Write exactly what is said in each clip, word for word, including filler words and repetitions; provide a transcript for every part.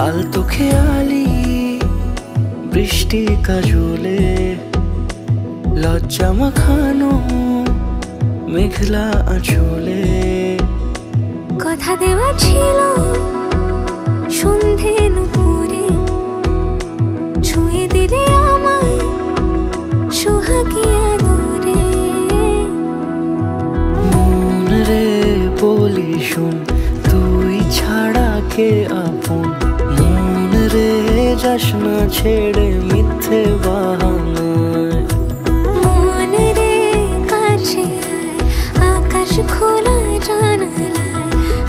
आलतू खेयाली बृष्टि काजले लज्जा माखानो मेघला आँचले कथा देवा छिलो सन्धे नुपुरे छुए दिले आमाय सोहागी आदरे मन रे बोली शुन तुई छाड़ा के आपन जश्न छेड़े मिथ्ये बहाना मन रे काछे आकाश खोला जाना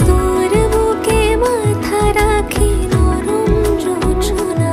तोर बुके माथा राखी नरम जोछना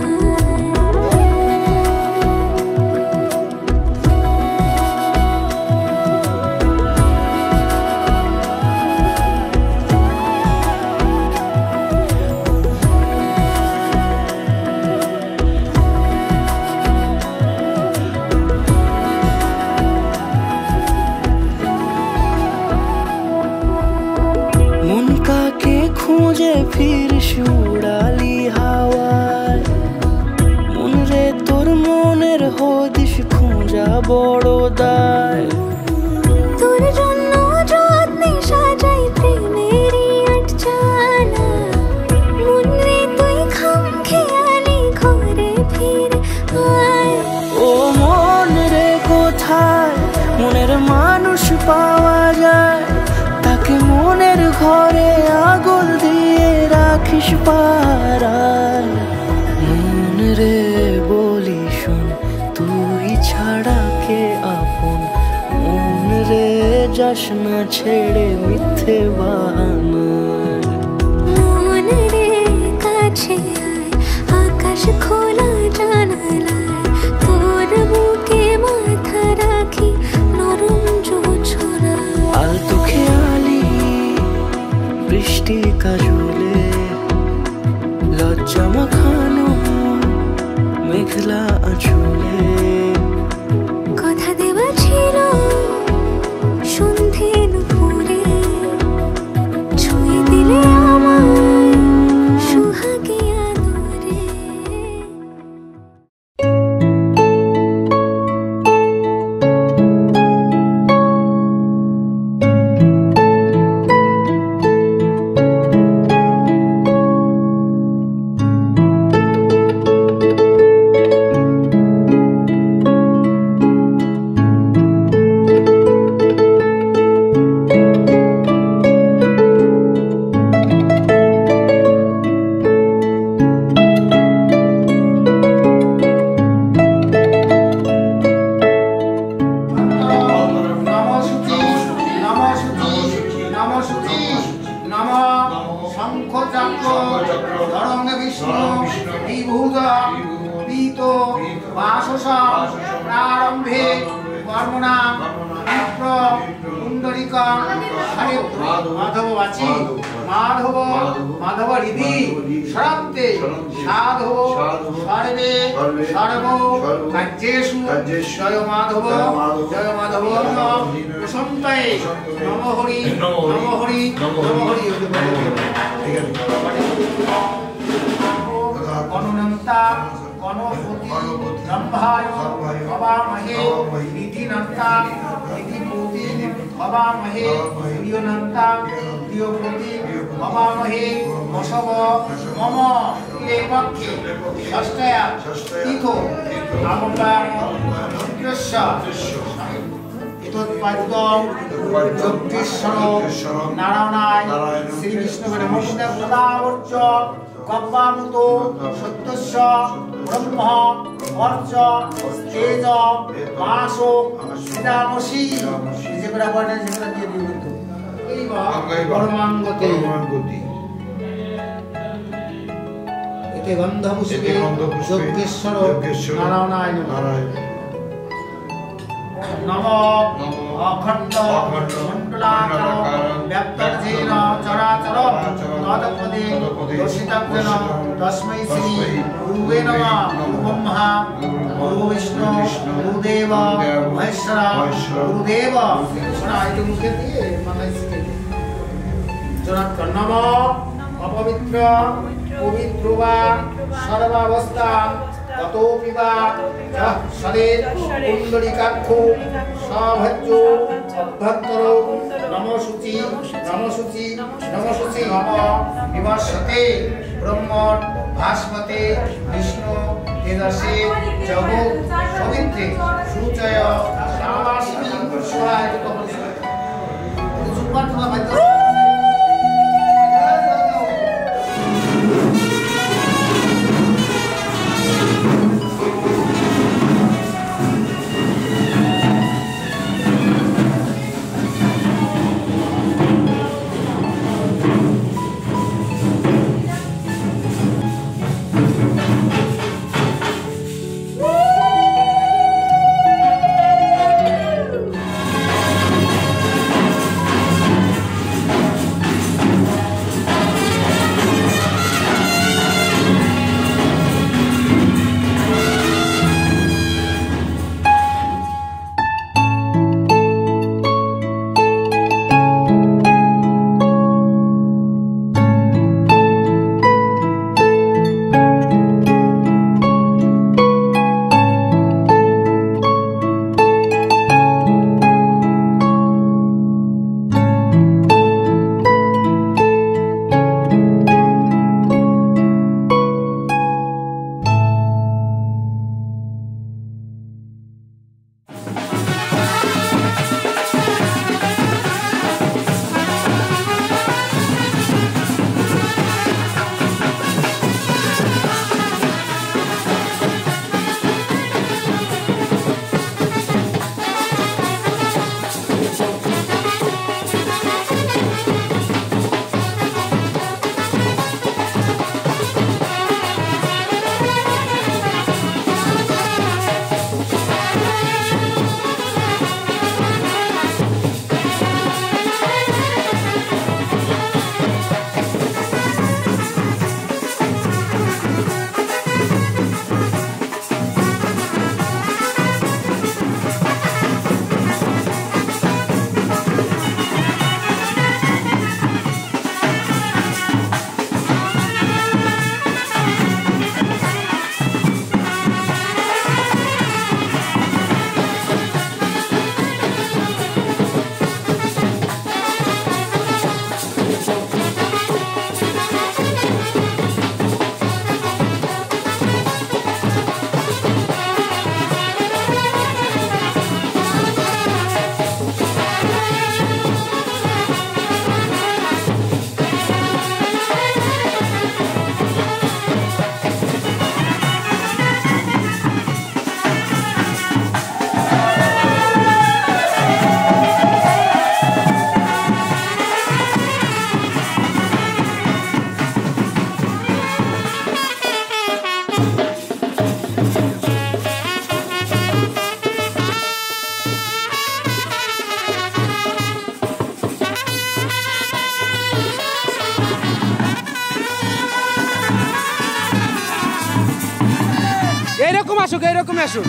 खोजे फिर उड़ाली हावाय मन रे तोर मोनेर हदिस खोजा बड़ दाय तोर जन्नो जत्ने सजाई प्रेमेरी अटचाला मन रे तुई खामखेयाली घरे फिर आय ओ मन रे कोथाय मोनेर मानुष पावा जाय ताके मोनेर घरे आगुल राखिस पाराय मन रे बोली शुन तुई छाड़ा के आपन मन रे जश्न छेड़े मिथ्ये बहाना मन रे काछे आय आकाश खोला जानाला तोर बुके माथा राखी नरम जोछना आलतू खेयाली बृष्टि काजले लज्जा माखानो मेघला आँचले कथा देवा छिलो सन्धे नुपुरे छुए दिले आमाय सोहागी आदरे अपवित्र पवित्र वा सर्वावस्था ततोपि वा यः सदेत् पुण्डरीकाक्षो साभज्यो अभ्यन्तरो नमोशुचि नमोशुचि नमोशुचि नमः विवशते ब्रह्मण भास्मते विष्णु तेजसे जगो सवित्रे सूचय सावास्मि स्वाहाय तपस्या Asuk, erokom asuk.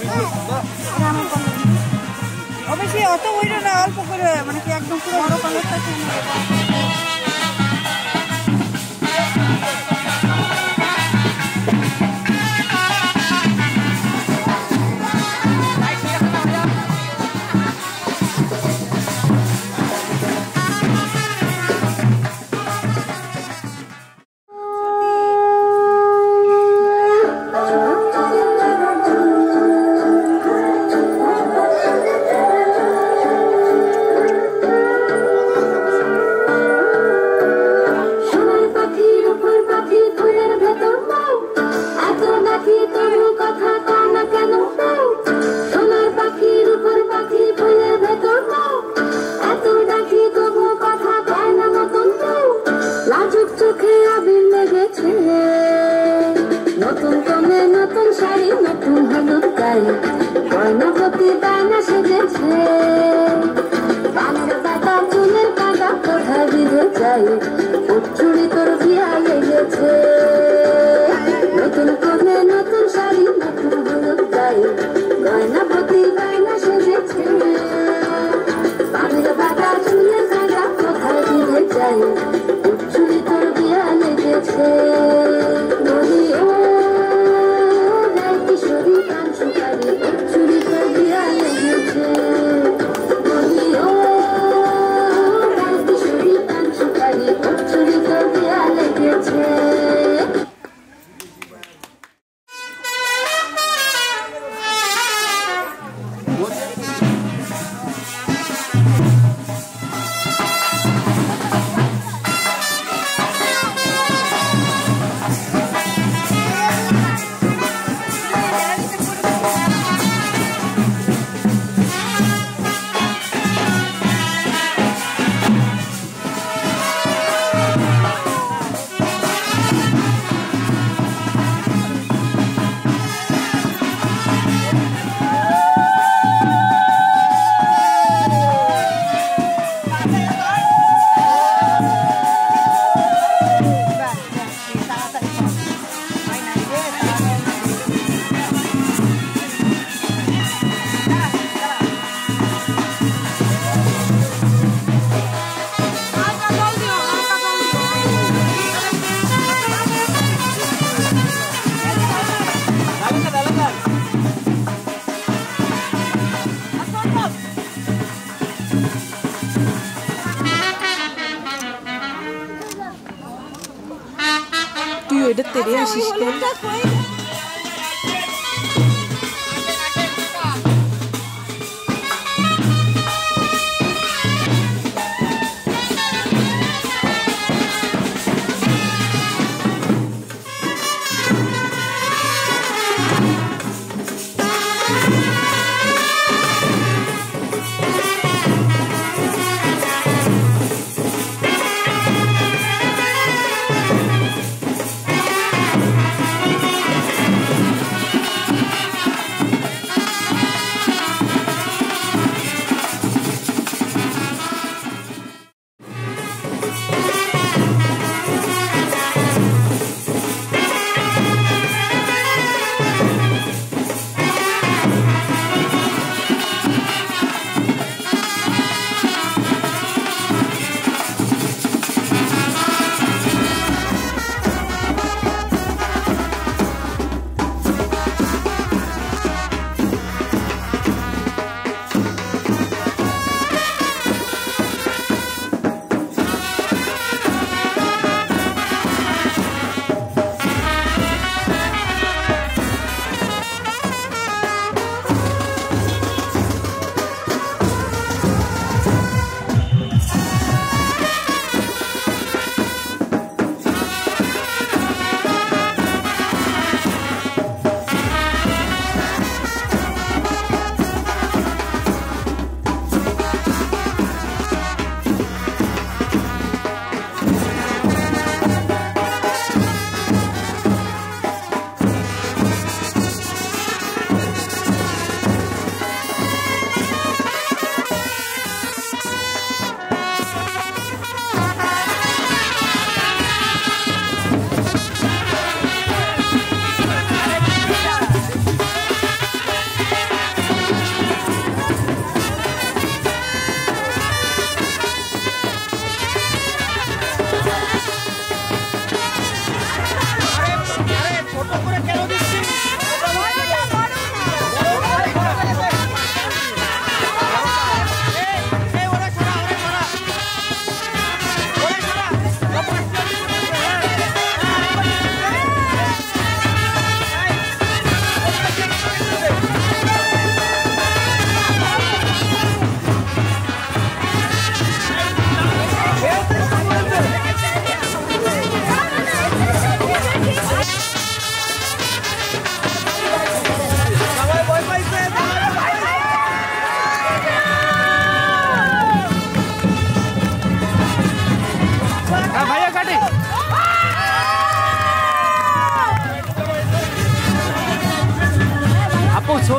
Gracias. বেশি অত বইটা না অল্প করে মানে কি একদম পুরো বড় কলেজটা तेरे सिस्टर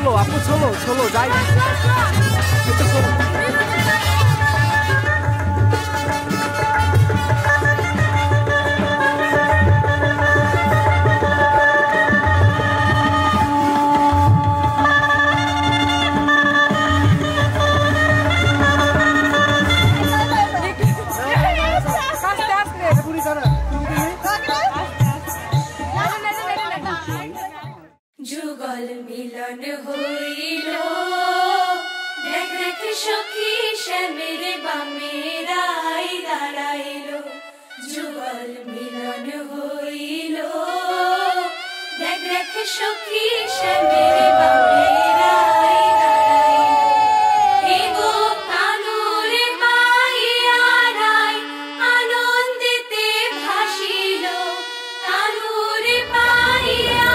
सोलो आपको सोलो सोलो जाइए तो सोलो। जुगल मिलन होइलो देख देख सखी श्यामेर बामेर आई दाड़ाइलो। जुगल मिलन होइलो देख देख सखी श्यामेर बामेर आई दाड़ाइलो। ए गो कानुर पाइया राय आनंदिते भासिलो कानुर पाइया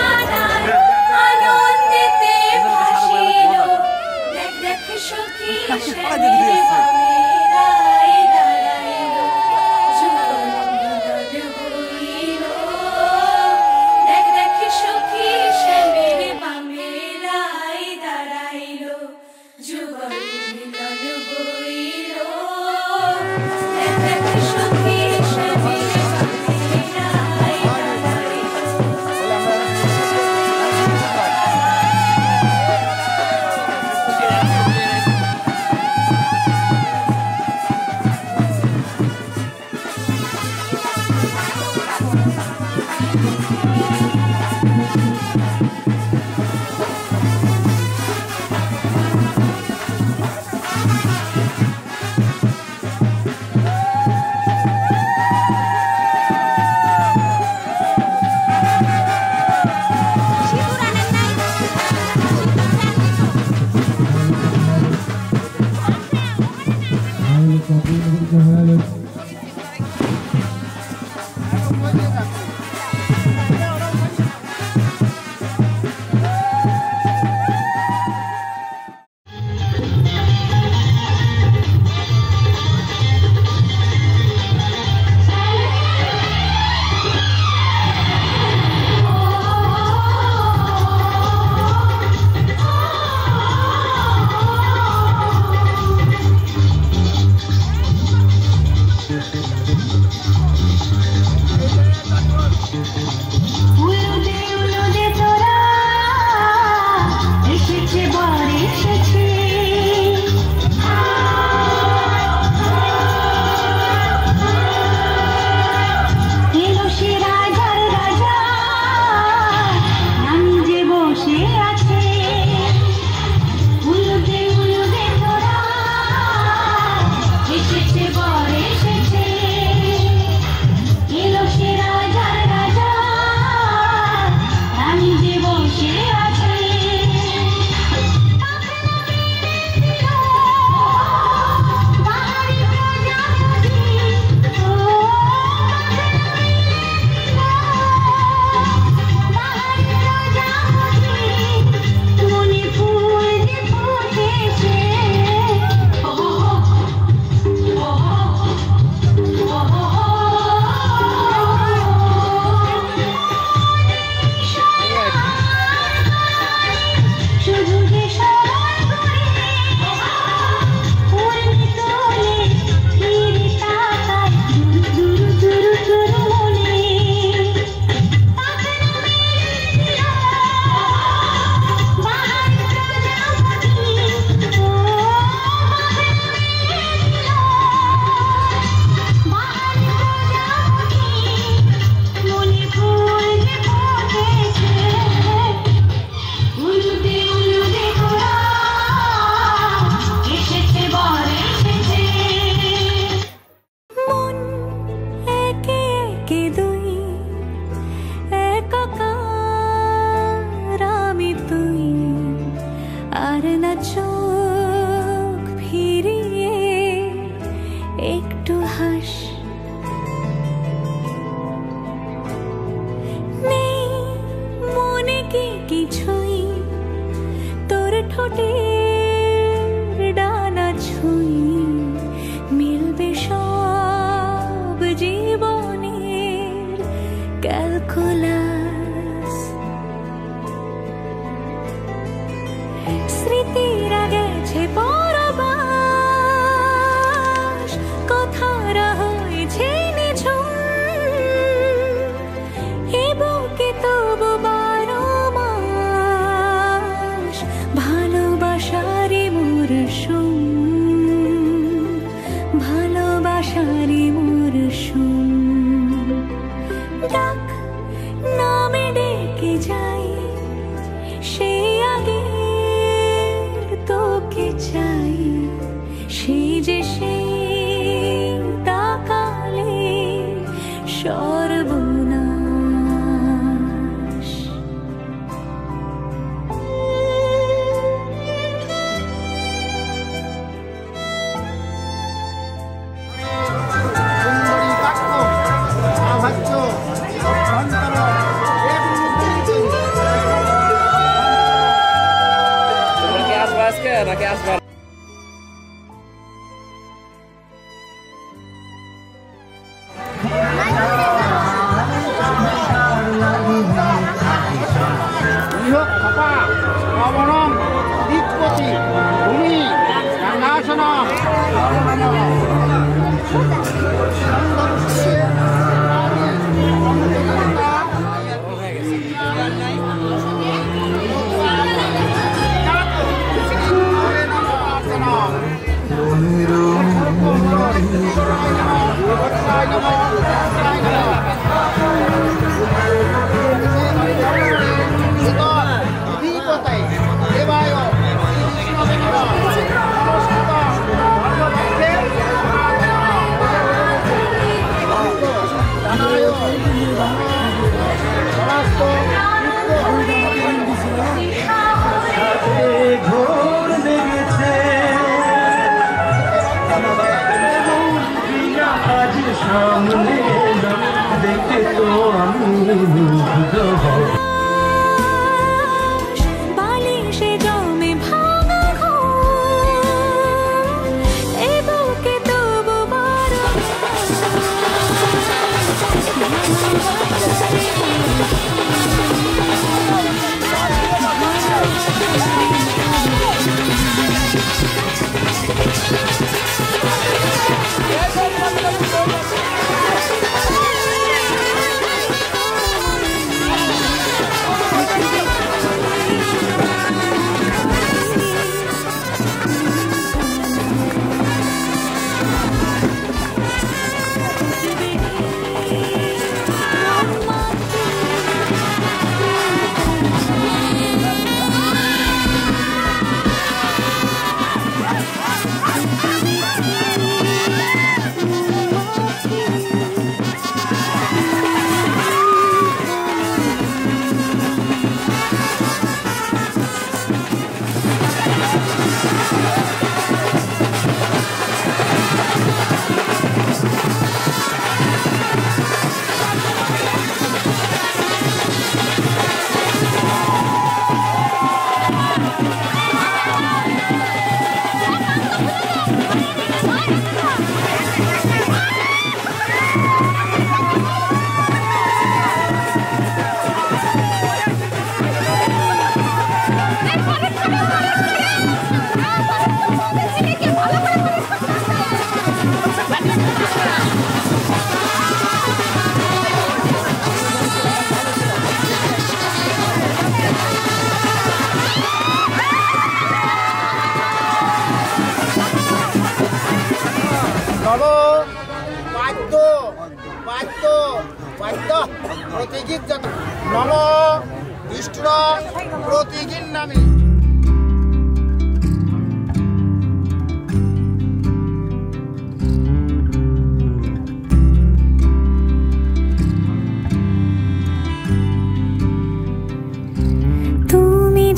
क्या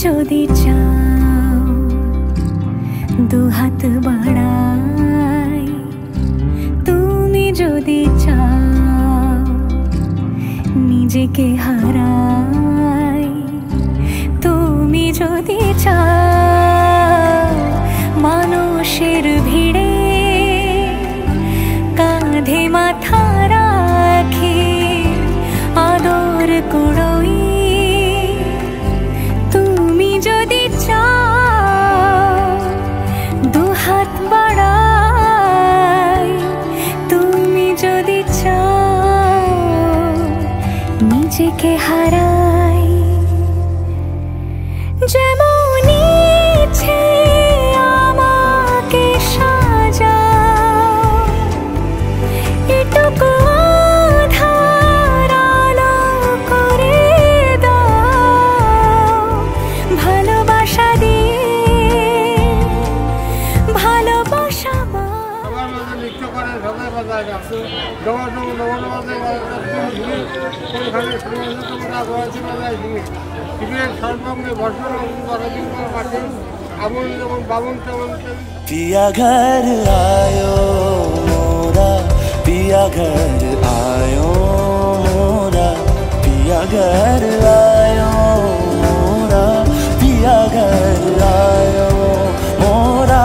যদি চাও দু হাত বাড়াই, তুমি যদি চাও নিজেকে হারাই, তুমি যদি চাও মানুষের ভিড়ে কাঁধে মাথা রাখে আদর কুড়োই, के हराई जेमोनी छे आमाके साजाओ एटुकु। पिया घर आयो मोरा, पिया घर आयो मोरा, पिया घर आयो मोरा, पिया घर आयो मोरा।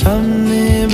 सामने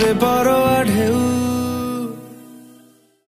बेपरवा ढेउ।